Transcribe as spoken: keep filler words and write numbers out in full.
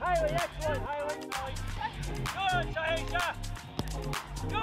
Highway, excellent, Highway. Good, Shahisha. Good.